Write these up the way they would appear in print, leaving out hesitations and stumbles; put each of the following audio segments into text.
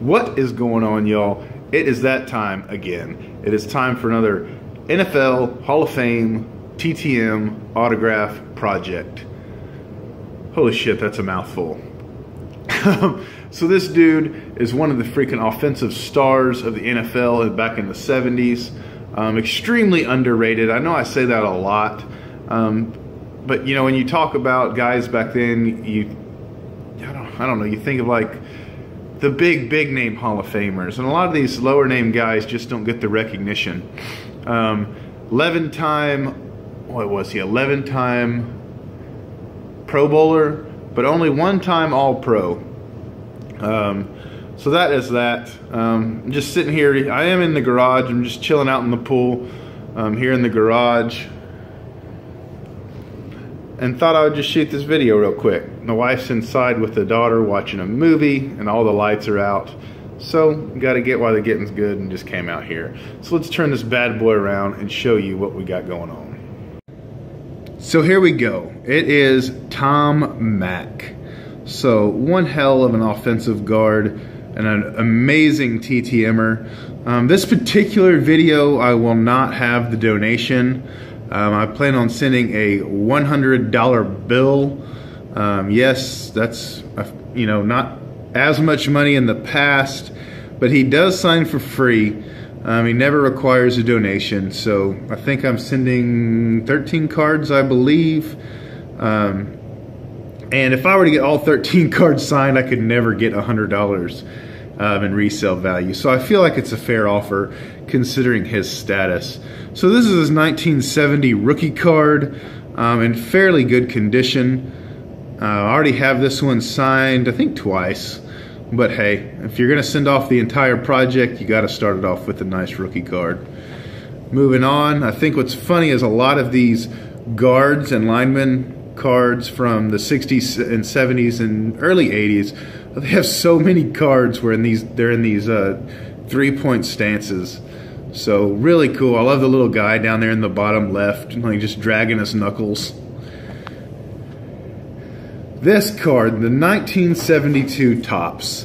What is going on, y'all? It is that time again. It is time for another NFL Hall of Fame TTM autograph project. Holy shit, that's a mouthful. So this dude is one of the freaking offensive stars of the NFL back in the 70s. Extremely underrated. I know I say that a lot, but you know, when you talk about guys back then, I don't know, you think of like the big name Hall of Famers, and a lot of these lower name guys just don't get the recognition. 11-time Pro Bowler, but only 1-time All-Pro. So that is that. I'm just sitting here. I am in the garage. I'm just chilling out in the pool here in the garage, and thought I would just shoot this video real quick. My wife's inside with the daughter watching a movie, and all the lights are out. So gotta get while the getting's good, and just came out here. So let's turn this bad boy around and show you what we got going on. So here we go. It is Tom Mack. So one hell of an offensive guard and an amazing TTMer. This particular video, I will not have the donation. I plan on sending a $100 bill. Yes, that's, you know, not as much money in the past, but he does sign for free. He never requires a donation. So I think I'm sending 13 cards, I believe. And if I were to get all 13 cards signed, I could never get $100 in resale value. So I feel like it's a fair offer considering his status. So this is his 1970 rookie card in fairly good condition. I already have this one signed, I think twice. But hey, if you're going to send off the entire project, you got to start it off with a nice rookie card. Moving on, I think what's funny is a lot of these guards and linemen cards from the 60s and 70s and early 80s, they have so many cards where they're in these 3-point stances. So really cool. I love the little guy down there in the bottom left, like just dragging his knuckles. This card, the 1972 Topps.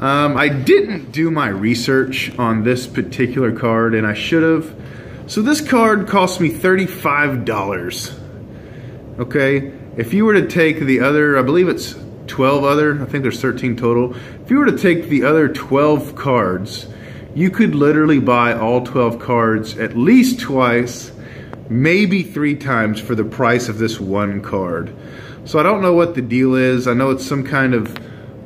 I didn't do my research on this particular card, and I should have. So this card cost me $35. Okay, if you were to take the other, I believe it's 12 other, I think there's 13 total. If you were to take the other 12 cards, you could literally buy all 12 cards at least twice, maybe 3 times for the price of this one card. So I don't know what the deal is. I know it's some kind of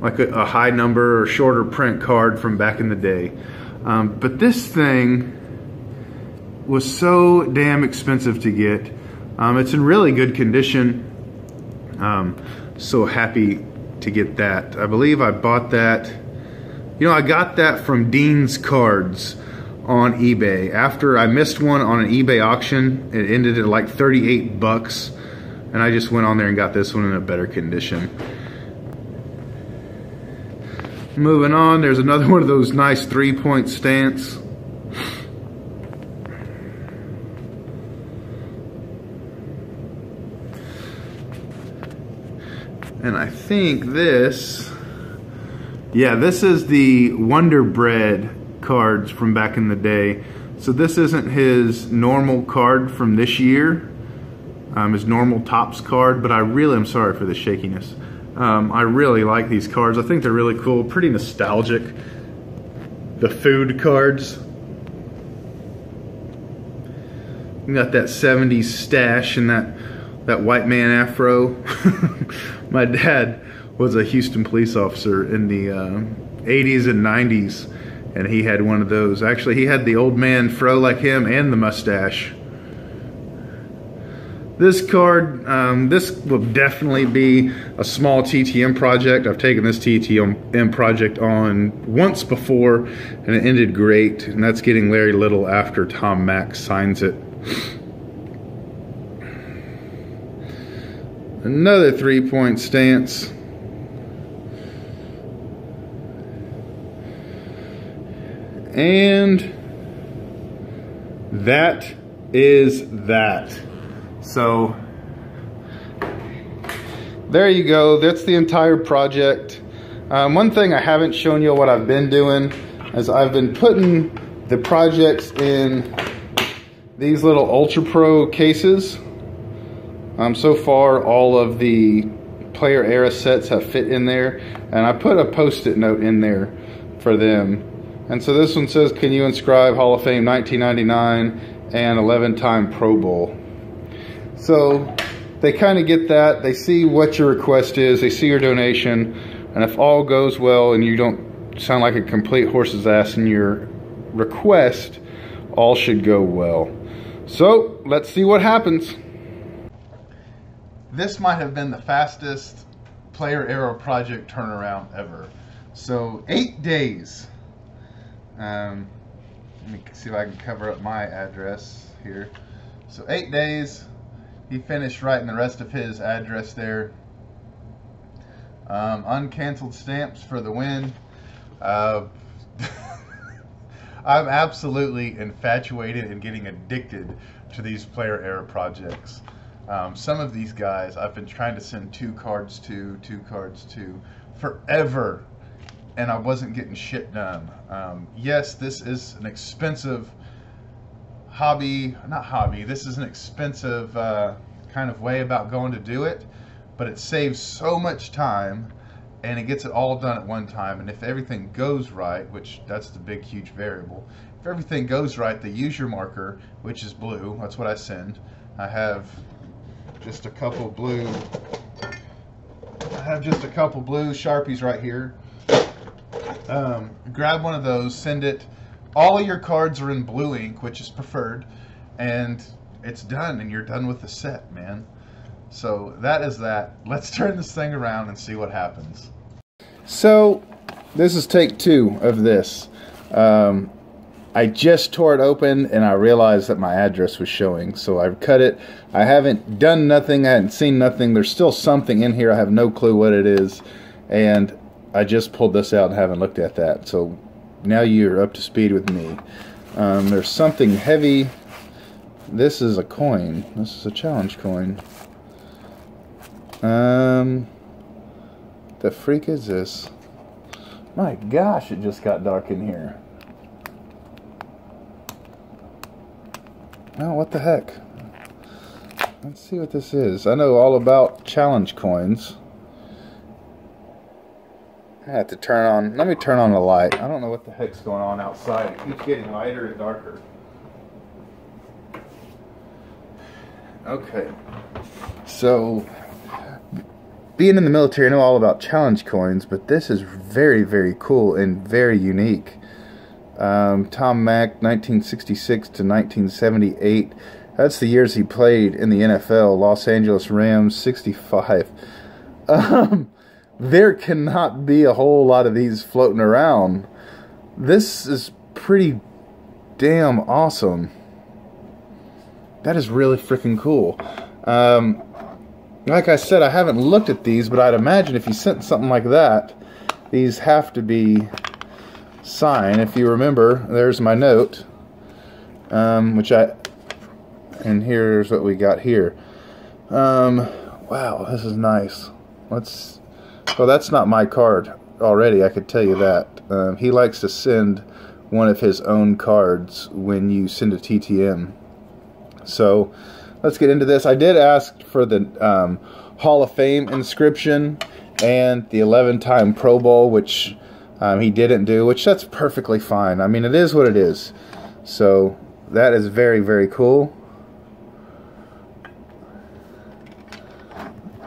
like a high number or shorter print card from back in the day. But this thing was so damn expensive to get. It's in really good condition. So happy to get that. I believe I bought that. You know, I got that from Dean's Cards on eBay. After I missed one on an eBay auction, it ended at like 38 bucks. And I just went on there and got this one in a better condition. Moving on, there's another one of those nice 3-point stance. And I think this, yeah, this is the Wonder Bread cards from back in the day. So this isn't his normal card from this year, his normal Topps card, but I really am sorry for the shakiness. I really like these cards. I think they're really cool, pretty nostalgic. The food cards. You got that 70s stash and that white man afro. My dad was a Houston police officer in the 80s and 90s, and he had one of those. Actually, he had the old man fro like him and the mustache. This card, this will definitely be a small TTM project. I've taken this TTM project on once before, and it ended great, and that's getting Larry Little after Tom Mack signs it. Another 3-point stance. And that is that. So there you go. That's the entire project. One thing I haven't shown you what I've been doing is I've been putting the projects in these little Ultra Pro cases. So far all of the player era sets have fit in there, and I put a post-it note in there for them. And so this one says, can you inscribe Hall of Fame 1999 and 11-time Pro Bowl? So they kind of get that, they see what your request is, they see your donation, and if all goes well and you don't sound like a complete horse's ass in your request, all should go well. So let's see what happens. This might have been the fastest player era project turnaround ever. So 8 days. Let me see if I can cover up my address here. So 8 days, he finished writing the rest of his address there. Uncanceled stamps for the win. I'm absolutely infatuated and getting addicted to these player era projects. Some of these guys I've been trying to send two cards to forever, and I wasn't getting shit done. Yes, this is an expensive hobby, not hobby, this is an expensive kind of way about going to do it, but it saves so much time and it gets it all done at one time. And if everything goes right, which that's the big huge variable, if everything goes right, the user marker, which is blue, that's what I send. I have just a couple blue, Sharpies right here. Grab one of those, send it. All of your cards are in blue ink, which is preferred, and it's done, and you're done with the set, man. So that is that. Let's turn this thing around and see what happens. So this is take two of this. I just tore it open and I realized that my address was showing, so I've cut it. I haven't done nothing, I hadn't seen nothing. There's still something in here, I have no clue what it is, and I just pulled this out and haven't looked at that, so now you're up to speed with me. There's something heavy. This is a coin. This is a challenge coin. The freak is this? My gosh, it just got dark in here. Oh, what the heck? Let's see what this is. I know all about challenge coins. I have to turn on, let me turn on the light. I don't know what the heck's going on outside. It keeps getting lighter and darker. Okay. So, being in the military, I know all about challenge coins, but this is very, very cool and very unique. Tom Mack, 1966 to 1978. That's the years he played in the NFL. Los Angeles Rams, 65. There cannot be a whole lot of these floating around. This is pretty damn awesome. That is really freaking cool. Like I said, I haven't looked at these, but I'd imagine if you sent something like that, these have to be signed. If you remember, there's my note, and here's what we got here. Wow, this is nice. Let's. Well, that's not my card already, I could tell you that. He likes to send one of his own cards when you send a TTM. So, let's get into this. I did ask for the Hall of Fame inscription and the 11-time Pro Bowl, which he didn't do, which that's perfectly fine. I mean, it is what it is. So, that is very, very cool.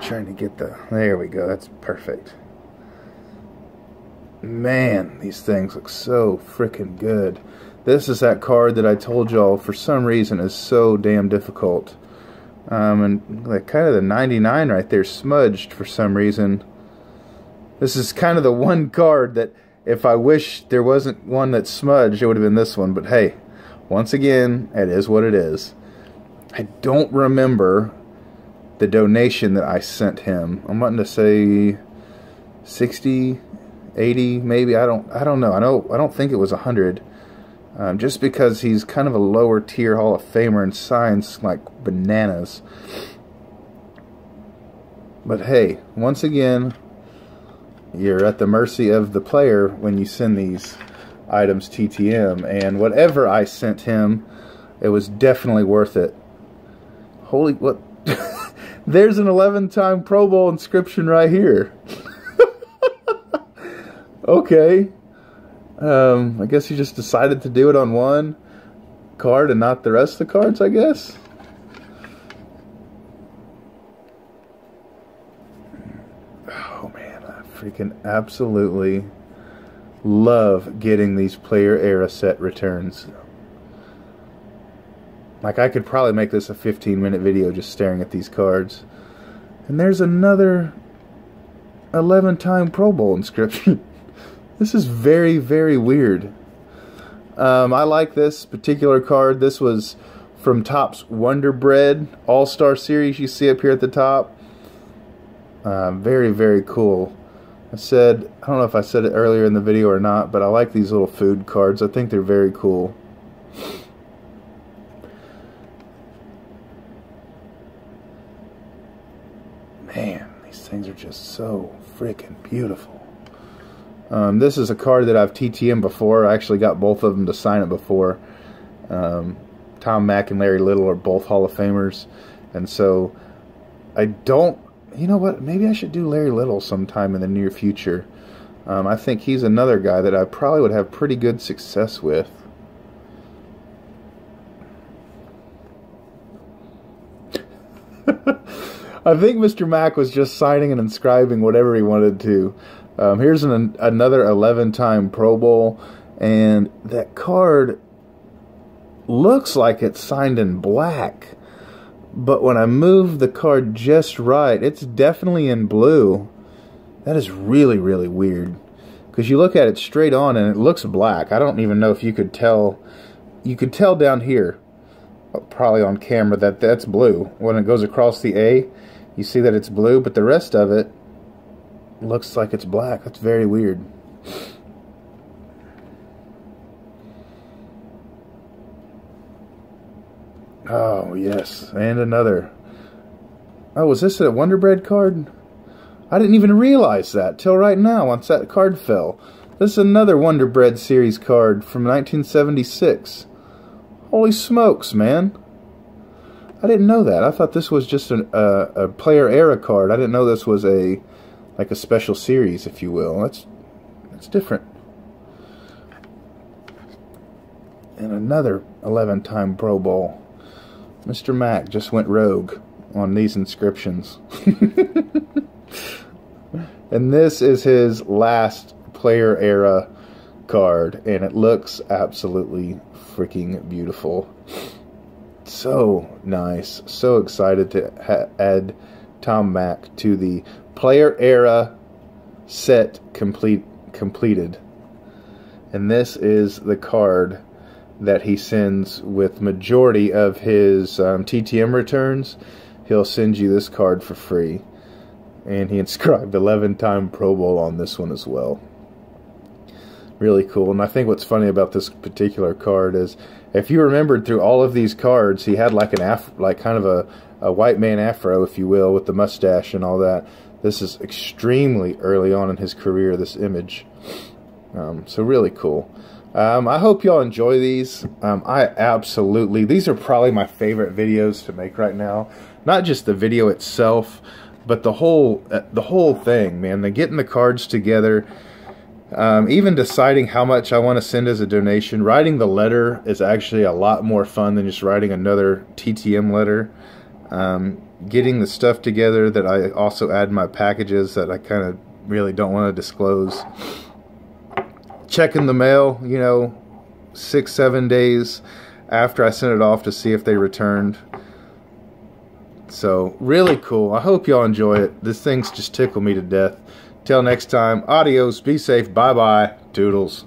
Trying to get the, there we go, that's perfect. Man, these things look so freaking good. This is that card that I told y'all for some reason is so damn difficult. And like kind of the 99 right there smudged for some reason. This is kind of the one card that if I wish there wasn't one that smudged, it would have been this one. But hey, once again, it is what it is. I don't remember the donation that I sent him. I'm wanting to say 60, 80, maybe. I don't know. I don't think it was 100. Just because he's kind of a lower tier Hall of Famer and signs like bananas. But hey, once again, You're at the mercy of the player when you send these items TTM, and whatever I sent him, it was definitely worth it. Holy, what? There's an 11-time Pro Bowl inscription right here. Okay. I guess he just decided to do it on one card and not the rest of the cards, I guess. Oh man, I freaking absolutely love getting these player era set returns. Like, I could probably make this a 15-minute video just staring at these cards. And there's another 11-time Pro Bowl inscription. This is very, very weird. I like this particular card. This was from Topps Wonder Bread All-Star Series, you see up here at the top. Very, very cool. I don't know if I said it earlier in the video or not, but I like these little food cards. I think they're very cool. Man, these things are just so freaking beautiful. This is a card that I've TTM'd before. I actually got both of them to sign it before. Tom Mack and Larry Little are both Hall of Famers. And so, I don't... You know what? Maybe I should do Larry Little sometime in the near future. I think he's another guy that I probably would have pretty good success with. I think Mr. Mack was just signing and inscribing whatever he wanted to. Here's another 11-time Pro Bowl, and that card looks like it's signed in black, but when I move the card just right, it's definitely in blue. That is really, really weird, because you look at it straight on and it looks black. I don't even know if you could tell. You could tell down here, probably on camera, that that's blue. When it goes across the A, you see that it's blue, but the rest of it looks like it's black. That's very weird. Oh, yes. And another. Oh, was this a Wonder Bread card? I didn't even realize that till right now once that card fell. This is another Wonder Bread series card from 1976. Holy smokes, man. I didn't know that. I thought this was just a player era card. I didn't know this was a... like a special series, if you will. That's different. And another 11-time Pro Bowl. Mr. Mack just went rogue on these inscriptions. And this is his last player era card, and it looks absolutely freaking beautiful. So nice. So excited to add Tom Mack to the player era set completed. And this is the card that he sends with majority of his TTM returns. He'll send you this card for free. And he inscribed 11-time Pro Bowl on this one as well. Really cool. And I think what's funny about this particular card is, if you remembered through all of these cards, he had like an kind of a white man afro, if you will, with the mustache and all that. This is extremely early on in his career, this image. So really cool. I hope y'all enjoy these. These are probably my favorite videos to make right now. Not just the video itself, but the whole thing, man. The getting the cards together, even deciding how much I want to send as a donation. Writing the letter is actually a lot more fun than just writing another TTM letter. Getting the stuff together that I also add in my packages that I kind of really don't want to disclose. Checking the mail, you know, 6-7 days after I sent it off to see if they returned. So really cool. I hope y'all enjoy it. These things just tickle me to death. Till next time, adios, be safe, bye bye, doodles.